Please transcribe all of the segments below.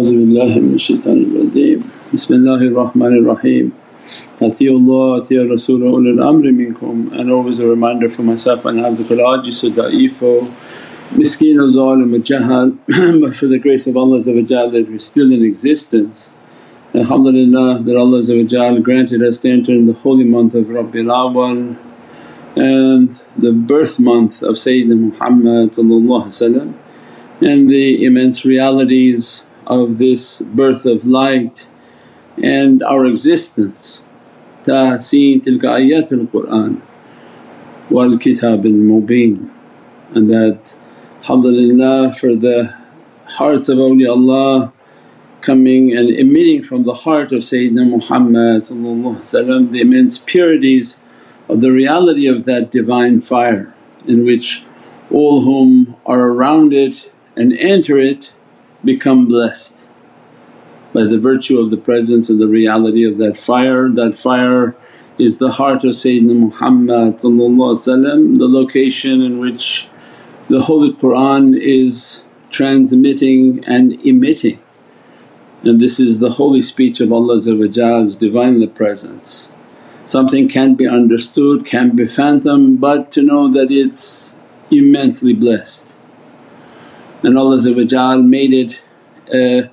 A'udhu billahi min shaitanir rajeem. Bismillahir Rahmanir Raheem. Atiullah, atiya Rasul, ulil amri minkum. And always a reminder for myself and Abdul-Ajiz, da'ifo, miskin, zalim, jahal, but for the grace of Allah that we're still in existence. Alhamdulillah that Allah granted us to enter in the holy month of Rabi'ul Awwal and the birth month of Sayyidina Muhammad and the immense realities of this birth of light and our existence. Tahseen tilka ayatul Qur'an wal Kitabil Mubeen, and that alhamdulillah for the hearts of awliyaullah coming and emitting from the heart of Sayyidina Muhammad the immense purities of the reality of that divine fire, in which all whom are around it and enter it become blessed by the virtue of the presence and the reality of that fire. That fire is the heart of Sayyidina Muhammad, the location in which the Holy Qur'an is transmitting and emitting. And this is the holy speech of Allah's Divinely Presence. Something can't be understood, can't be fathomed, but to know that it's immensely blessed. And Allah made it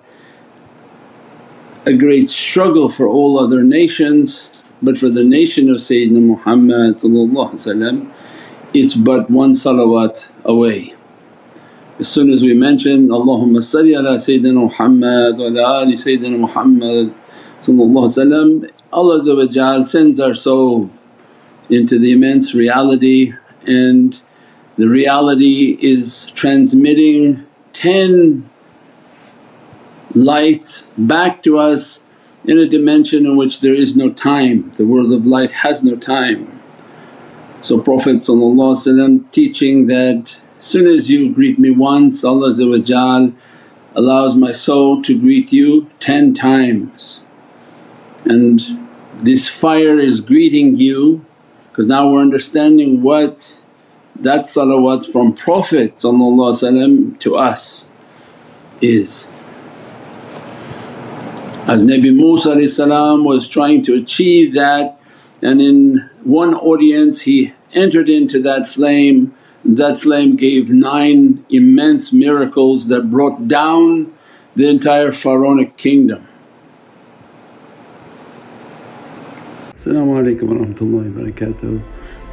a great struggle for all other nations, but for the nation of Sayyidina Muhammad it's but one salawat away. As soon as we mention, Allahumma salli ala Sayyidina Muhammad wa ala ali Sayyidina Muhammad, Allah sends our soul into the immense reality, and the reality is transmitting 10 lights back to us in a dimension in which there is no time. The world of light has no time. So Prophet teaching that, as soon as you greet me once, Allah allows my soul to greet you 10 times. And this fire is greeting you, because now we're understanding what that salawat from Prophet to us is. As Nabi Musa was trying to achieve that, and in one audience he entered into that flame. That flame gave 9 immense miracles that brought down the entire pharaonic kingdom. As-salamu alaykum wa rahmatullahi wa barakatuh.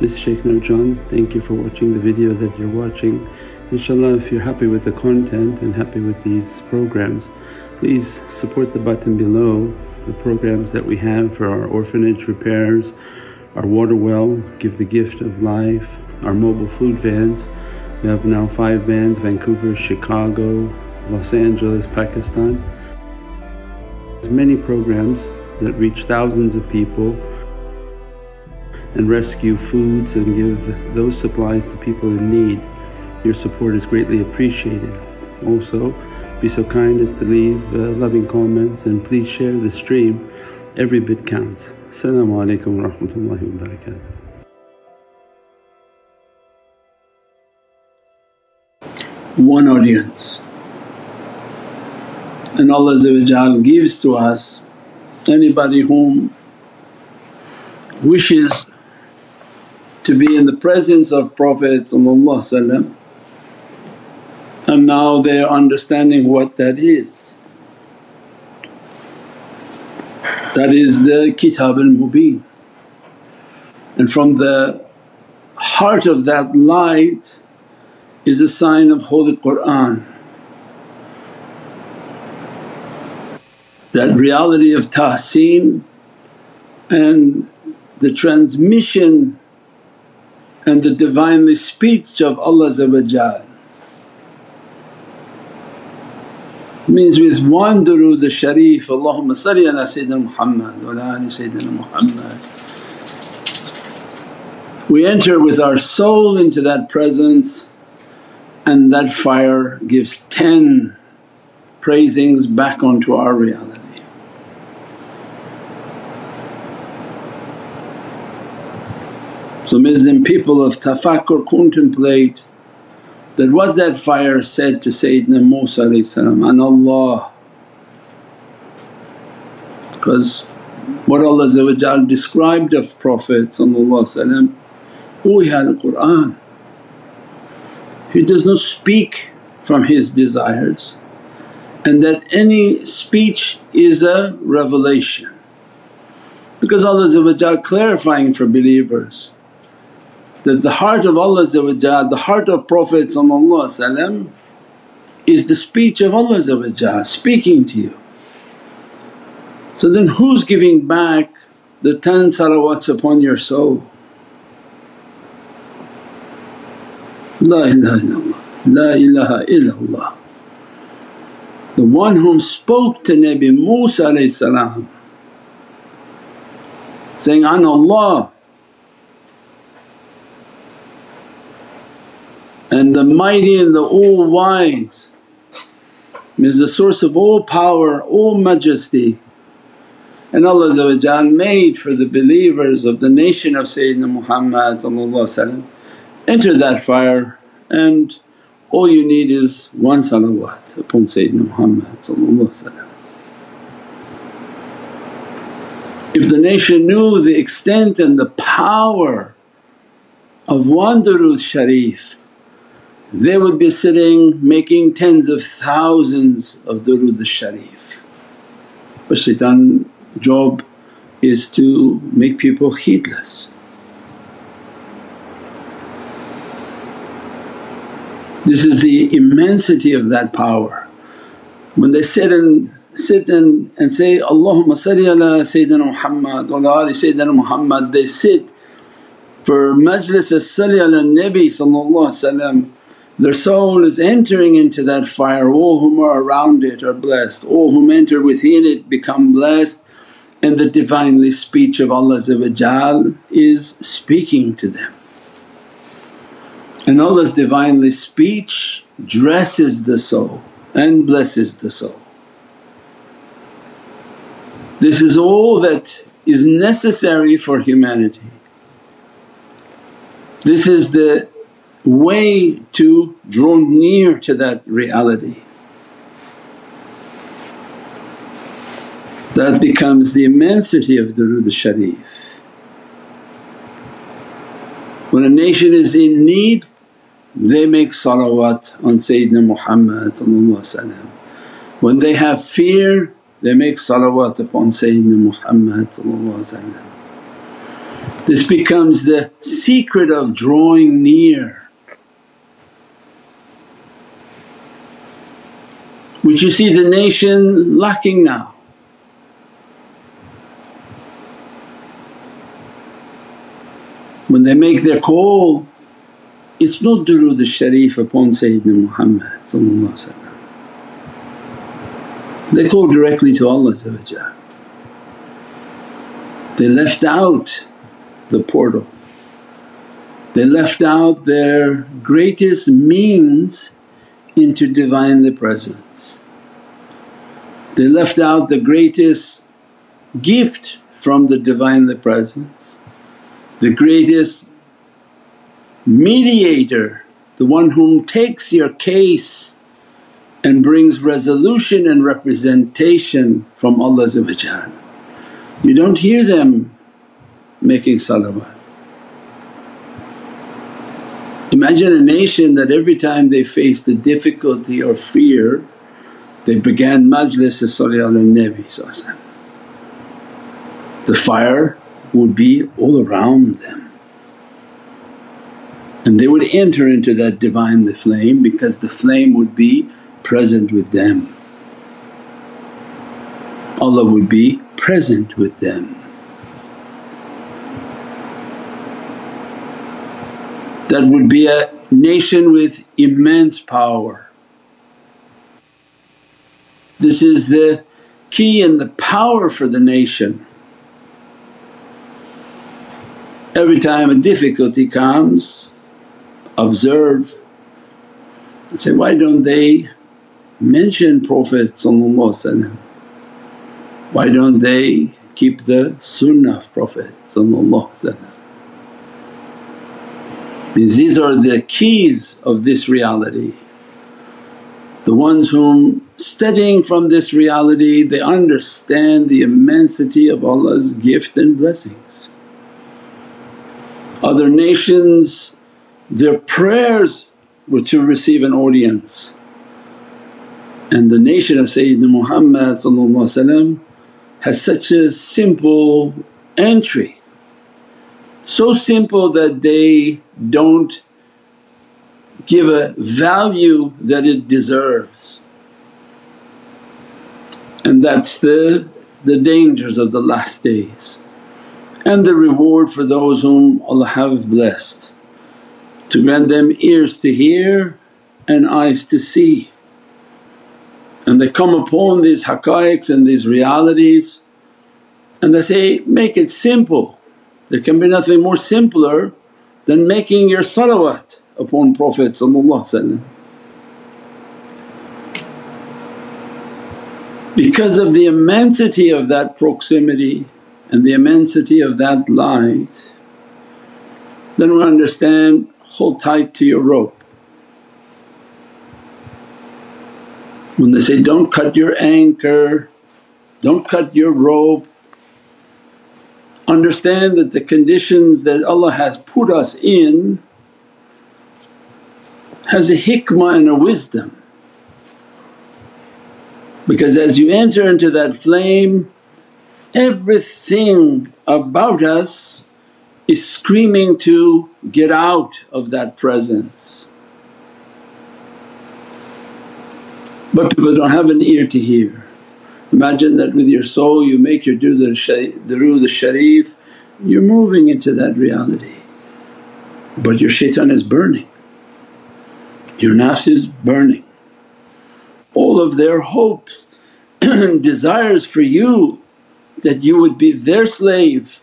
This is Shaykh Nurjan. Thank you for watching the video that you're watching. Inshallah, if you're happy with the content and happy with these programs, please support the button below, the programs that we have for our orphanage repairs, our water well, give the gift of life, our mobile food vans. We have now 5 vans: Vancouver, Chicago, Los Angeles, Pakistan. There's many programs that reach thousands of people and rescue foods and give those supplies to people in need. Your support is greatly appreciated. Also, be so kind as to leave loving comments, and please share the stream. Every bit counts. As-salamu alaykum wa rahmatullahi wa barakatuh. One audience, and Allah gives to us anybody whom wishes to be in the presence of Prophet, and now they are understanding what that is. That is the Kitabil Mubeen, and from the heart of that light is a sign of Holy Qur'an. That reality of tahseen and the transmission and the Divinely speech of Allah means with one durood al-sharif, Allahumma salli ala Sayyidina Muhammad wa ala ali Sayyidina Muhammad, we enter with our soul into that presence, and that fire gives 10 praisings back onto our reality. So Muslim people of tafakkur, contemplate that what that fire said to Sayyidina Musa, and Allah It was what Allah described of Prophet who he had in Qur'an. He does not speak from his desires, and that any speech is a revelation, because Allah clarifying for believers that the heart of Allah, the heart of Prophet is the speech of Allah speaking to you. So then who's giving back the 10 salawats upon your soul? La ilaha illallah, la ilaha illallah. The one whom spoke to Nabi Musa saying, Ana Allah, and the mighty and the all wise is the source of all power, all majesty. And Allah made for the believers of the nation of Sayyidina Muhammad enter that fire, and all you need is one salawat upon Sayyidina Muhammad. If the nation knew the extent and the power of one durood sharif, they would be sitting making tens of thousands of durood sharif. But shaitan's job is to make people heedless. This is the immensity of that power. When they sit and say, Allahumma salli ala Sayyidina Muhammad wa ala ali Sayyidina Muhammad, they sit for majlis as salli ala Nabi, their soul is entering into that fire. All whom are around it are blessed, all whom enter within it become blessed, and the Divinely speech of Allah is speaking to them. And Allah's Divinely speech dresses the soul and blesses the soul. This is all that is necessary for humanity. This is the way to draw near to that reality. That becomes the immensity of durood sharif. When a nation is in need, they make salawat on Sayyidina Muhammad. When they have fear, they make salawat upon Sayyidina Muhammad. This becomes the secret of drawing near, which you see the nation lacking now. When they make their call, it's not durood sharif upon Sayyidina Muhammad. They call directly to Allah. They left out the portal, they left out their greatest means into Divinely Presence, they left out the greatest gift from the Divinely Presence, the greatest mediator, the one whom takes your case and brings resolution and representation from Allah. You don't hear them making salawat. Imagine a nation that every time they faced a difficulty or fear, they began majlis as salli ala Nabi. The fire would be all around them and they would enter into that Divinely flame, because the flame would be present with them, Allah would be present with them. That would be a nation with immense power. This is the key and the power for the nation. Every time a difficulty comes, observe and say, why don't they mention Prophet? Why don't they keep the sunnah of Prophet? Because these are the keys of this reality. The ones whom studying from this reality they understand the immensity of Allah's gift and blessings. Other nations, their prayers were to receive an audience, and the nation of Sayyidina Muhammad has such a simple entry, so simple that they don't give a value that it deserves. And that's the dangers of the last days, and the reward for those whom Allah have blessed, to grant them ears to hear and eyes to see. And they come upon these haqqaiqs and these realities and they say, make it simple. There can be nothing more simpler than making your salawat upon Prophet ﷺ. Because of the immensity of that proximity and the immensity of that light, then we understand, hold tight to your rope. When they say, don't cut your anchor, don't cut your rope, understand that the conditions that Allah has put us in has a hikmah and a wisdom. Because as you enter into that flame, everything about us is screaming to get out of that presence. But people don't have an ear to hear. Imagine that with your soul you make your durood al-sharif, you're moving into that reality, but your shaitan is burning, your nafs is burning. All of their hopes and desires for you, that you would be their slave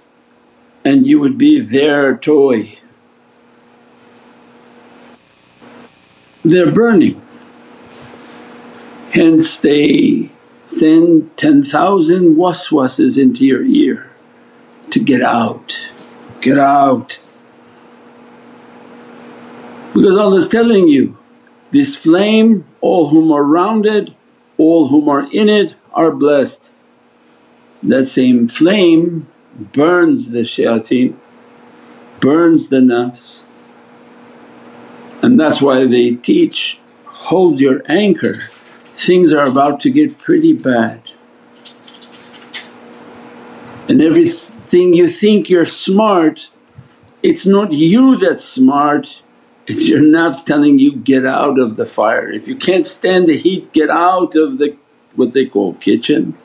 and you would be their toy. They're burning. Hence they send 10,000 waswases into your ear to get out, get out. Because Allah is telling you, this flame, all whom are around it, all whom are in it are blessed. That same flame burns the shayateen, burns the nafs, and that's why they teach, hold your anchor, things are about to get pretty bad. And everything you think you're smart, it's not you that's smart, it's your nafs telling you, get out of the fire. If you can't stand the heat, get out of the what they call kitchen.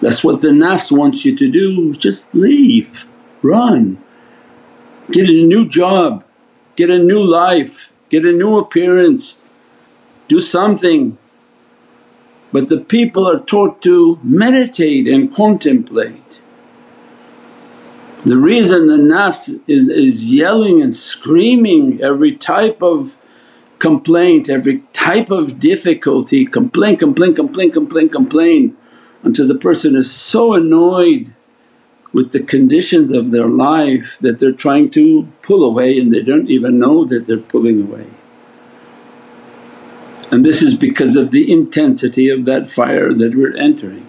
That's what the nafs wants you to do, just leave, run, get a new job, get a new life, get a new appearance, do something. But the people are taught to meditate and contemplate. The reason the nafs is yelling and screaming every type of complaint, every type of difficulty, complain, complain, complain, complain, complain, until the person is so annoyed with the conditions of their life that they're trying to pull away and they don't even know that they're pulling away. And this is because of the intensity of that fire that we're entering.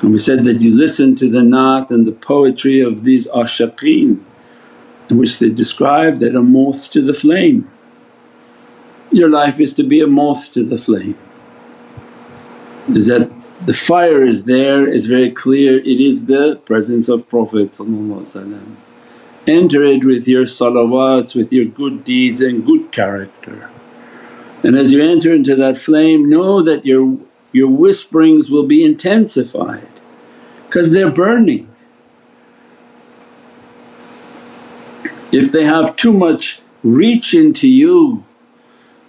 And we said that you listen to the naat and the poetry of these ashaqeen, in which they describe that a moth to the flame. Your life is to be a moth to the flame. Is that the fire is there, it's very clear, it is the presence of Prophet ﷺ. Enter it with your salawats, with your good deeds and good character. And as you enter into that flame, know that your whisperings will be intensified because they're burning. If they have too much reach into you,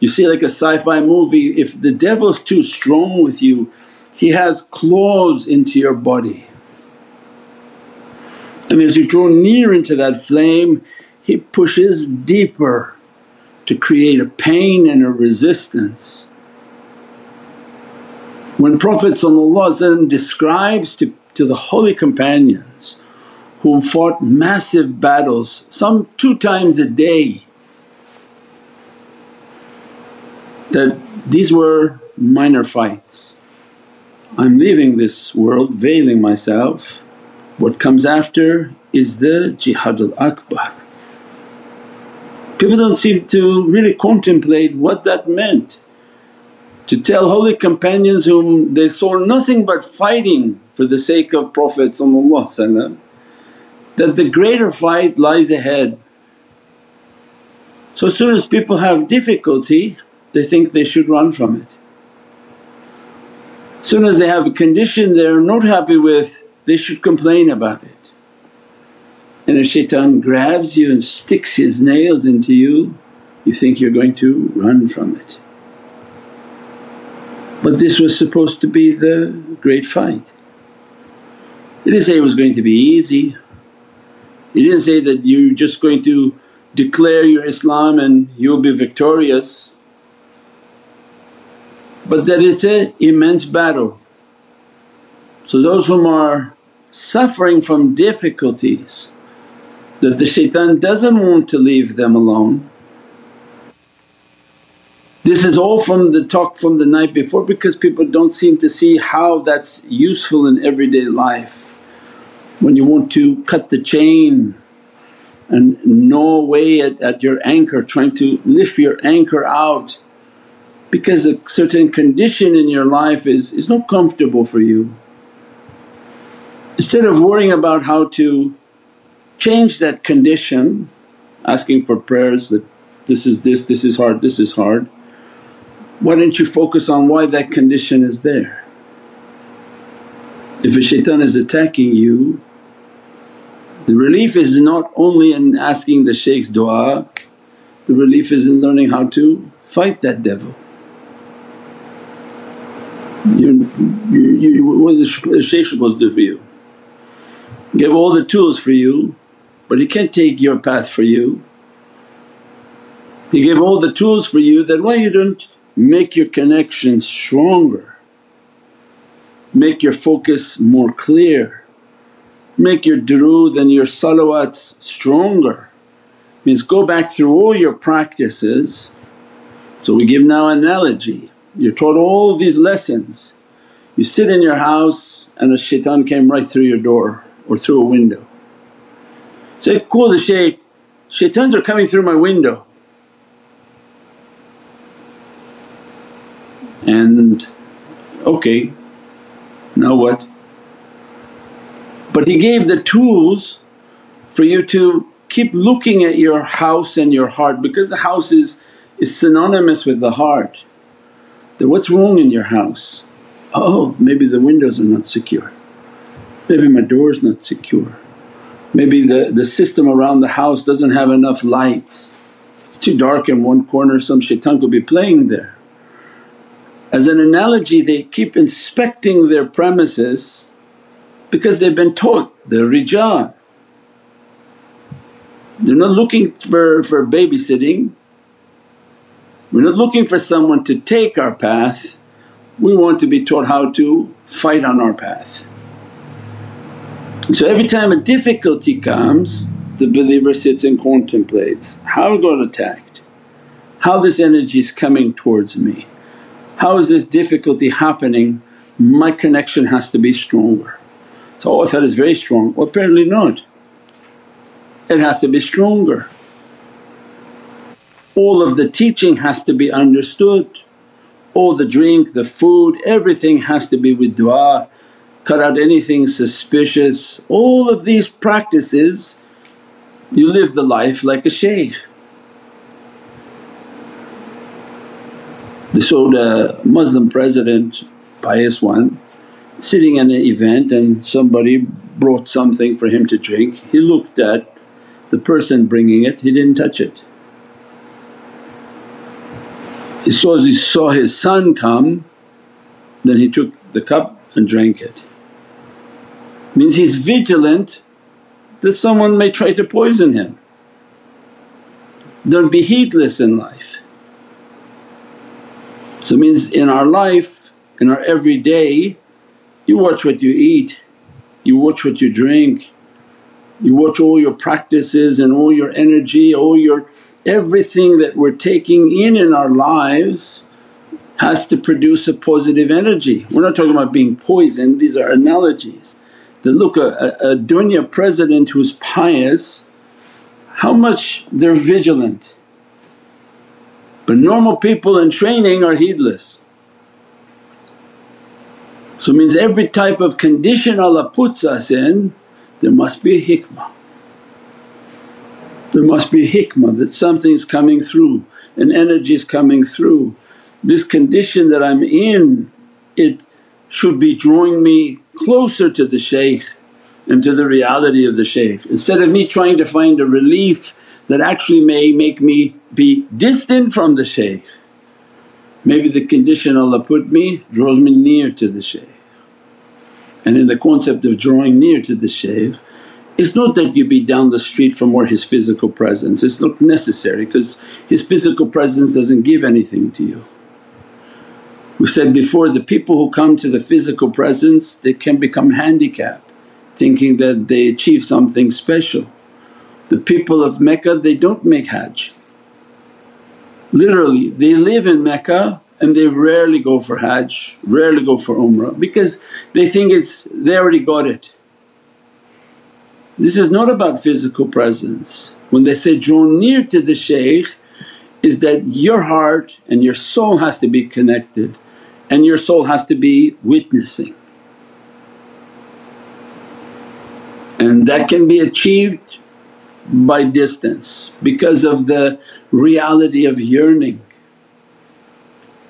you see like a sci-fi movie, if the devil's too strong with you, he has claws into your body. And as you draw near into that flame, he pushes deeper to create a pain and a resistance. When Prophet ﷺ describes to the holy companions who fought massive battles, some 2 times a day, that these were minor fights. I'm leaving this world veiling myself, what comes after is the Jihadil Akbar. People don't seem to really contemplate what that meant, to tell holy companions whom they saw nothing but fighting for the sake of Prophet ﷺ that the greater fight lies ahead. So as soon as people have difficulty they think they should run from it. As soon as they have a condition they're not happy with, they should complain about it. And if shaitan grabs you and sticks his nails into you, you think you're going to run from it. But this was supposed to be the great fight. He didn't say it was going to be easy, he didn't say that you're just going to declare your Islam and you'll be victorious, but that it's an immense battle. So those whom are suffering from difficulties that the shaitan doesn't want to leave them alone. This is all from the talk from the night before because people don't seem to see how that's useful in everyday life. When you want to cut the chain and gnaw away at your anchor, trying to lift your anchor out because a certain condition in your life is not comfortable for you. Instead of worrying about how to change that condition, asking for prayers that this is hard, this is hard, why don't you focus on why that condition is there? If a shaitan is attacking you, the relief is not only in asking the shaykh's du'a, the relief is in learning how to fight that devil. What is the shaykh supposed to do for you? Give all the tools for you, but he can't take your path for you. He gave all the tools for you, then why you don't make your connection stronger, make your focus more clear, make your durood and your salawats stronger. Means go back through all your practices. So we give now analogy, you're taught all these lessons, you sit in your house and a shaitan came right through your door or through a window. Say, call the shaykh, shaitans are coming through my window. And okay, now what? But he gave the tools for you to keep looking at your house and your heart because the house is synonymous with the heart. That what's wrong in your house? Oh, maybe the windows are not secure, maybe my door is not secure, maybe the system around the house doesn't have enough lights, it's too dark in one corner, some shaitan could be playing there. As an analogy they keep inspecting their premises because they've been taught, they're rijal. They're not looking for babysitting, we're not looking for someone to take our path, we want to be taught how to fight on our path. So every time a difficulty comes the believer sits and contemplates, how I got attacked, how this energy is coming towards me, how is this difficulty happening, my connection has to be stronger. So, oh, that is very strong, well, apparently not, it has to be stronger. All of the teaching has to be understood, all the drink, the food, everything has to be with du'a, cut out anything suspicious, all of these practices you live the life like a shaykh. They saw the Muslim president, pious one, sitting in an event and somebody brought something for him to drink. He looked at the person bringing it, he didn't touch it. He saw his son come, then he took the cup and drank it. Means he's vigilant that someone may try to poison him. Don't be heedless in life. So means in our life, in our everyday, you watch what you eat, you watch what you drink, you watch all your practices and all your energy, all your everything that we're taking in our lives has to produce a positive energy. We're not talking about being poisoned, these are analogies. That look, a dunya president who's pious, how much they're vigilant, but normal people in training are heedless. So it means every type of condition Allah puts us in, there must be a hikmah. There must be a hikmah that something's coming through, an energy's coming through. This condition that I'm in, it should be drawing me closer to the shaykh and to the reality of the shaykh, instead of me trying to find a relief that actually may make me be distant from the shaykh. Maybe the condition Allah put me draws me near to the shaykh. And in the concept of drawing near to the shaykh, it's not that you be down the street from where his physical presence, it's not necessary because his physical presence doesn't give anything to you. We said before, the people who come to the physical presence, they can become handicapped thinking that they achieve something special. The people of Mecca, they don't make hajj. Literally they live in Mecca and they rarely go for hajj, rarely go for umrah because they think they already got it. This is not about physical presence. When they say draw near to the shaykh, is that your heart and your soul has to be connected and your soul has to be witnessing. And that can be achieved by distance because of the reality of yearning.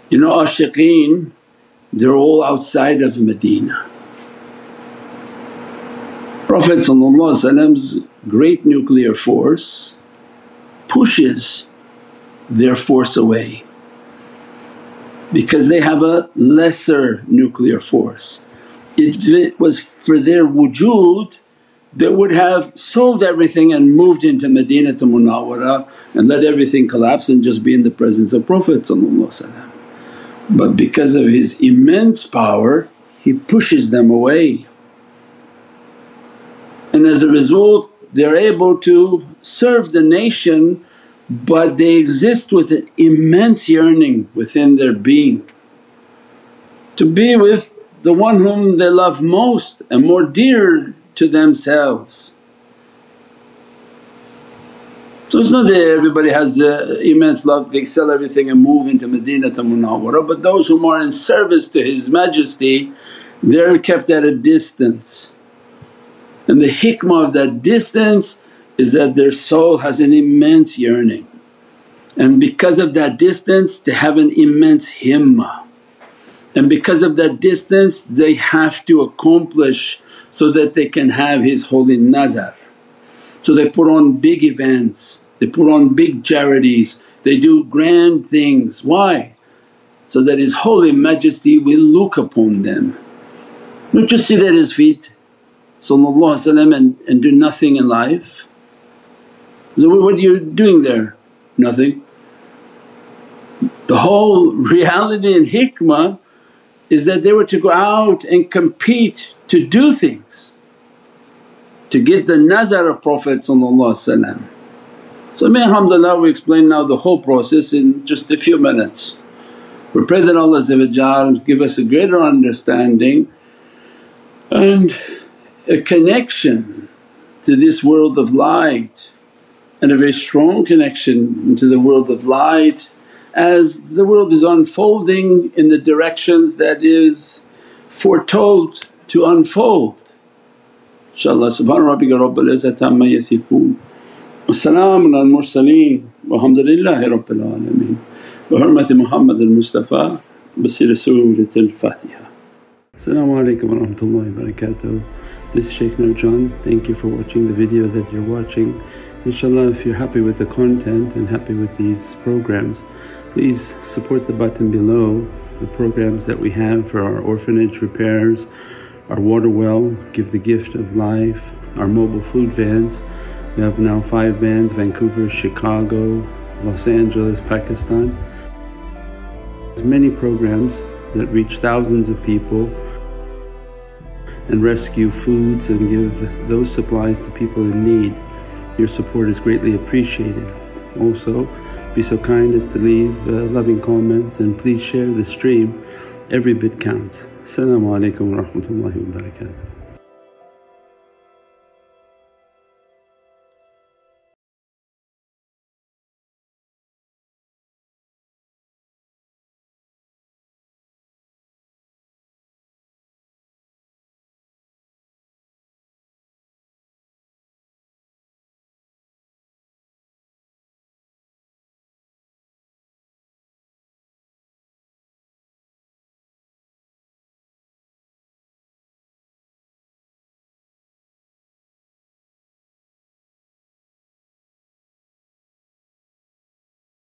You know, ashiqeen, they're all outside of Medina. Prophet's great nuclear force pushes their force away because they have a lesser nuclear force. If it was for their wujood, they would have sold everything and moved into Madinatul Munawwara and let everything collapse and just be in the presence of Prophet. But because of his immense power, he pushes them away, and as a result they're able to serve the nation, but they exist with an immense yearning within their being to be with the one whom they love most and more dear to themselves. So it's not that everybody has immense love, they sell everything and move into Madinatul Munawwara, but those whom are in service to His Majesty, they're kept at a distance. And the hikmah of that distance is that their soul has an immense yearning, and because of that distance they have an immense himmah, and because of that distance they have to accomplish so that they can have His holy nazar. So they put on big events, they put on big charities, they do grand things. Why? So that His Holy Majesty will look upon them, not just sit at His feet and do nothing in life. So, what are you doing there? Nothing. The whole reality and hikmah is that they were to go out and compete to do things, to get the nazar of Prophet. So may alhamdulillah we explain now the whole process in just a few minutes. We pray that Allah give us a greater understanding and a connection to this world of light, and a very strong connection to the world of light as the world is unfolding in the directions that is foretold to unfold. InshaAllah, subhana rabbika rabbal izzati amma yasifoon, wa salaamun al mursaleen, walhamdulillahi rabbil alameen, bi hurmati Muhammad al Mustafa, bi siri Surat al Fatiha. As-salamu alaykum wa rahmatullahi wa barakatuh. This is Shaykh Nurjan. Thank you for watching the video that you're watching. Inshallah, if you're happy with the content and happy with these programs, please support the button below, the programs that we have for our orphanage repairs, our water well, Give the Gift of Life, our mobile food vans. We have now 5 vans: Vancouver, Chicago, Los Angeles, Pakistan. There's many programs that reach thousands of people and rescue foods and give those supplies to people in need. Your support is greatly appreciated. Also, be so kind as to leave loving comments, and please share the stream, every bit counts. As-salamu alaykum wa rahmatullahi wa barakatuh.